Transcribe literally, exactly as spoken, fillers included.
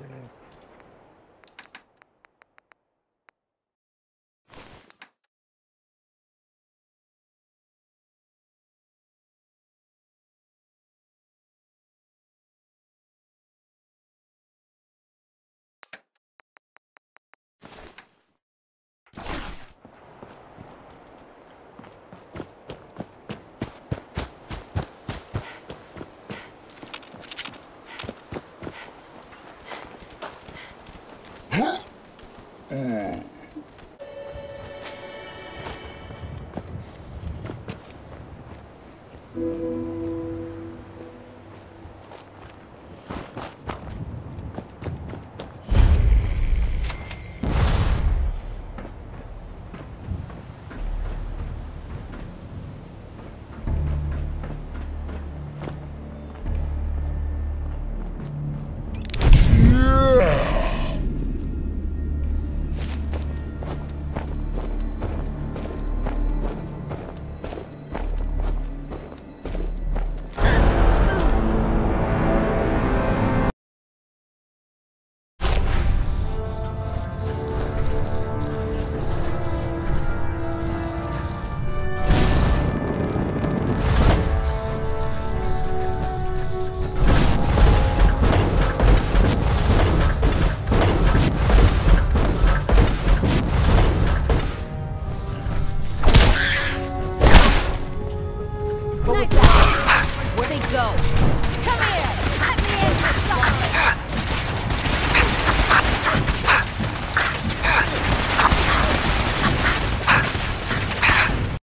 man. Mm.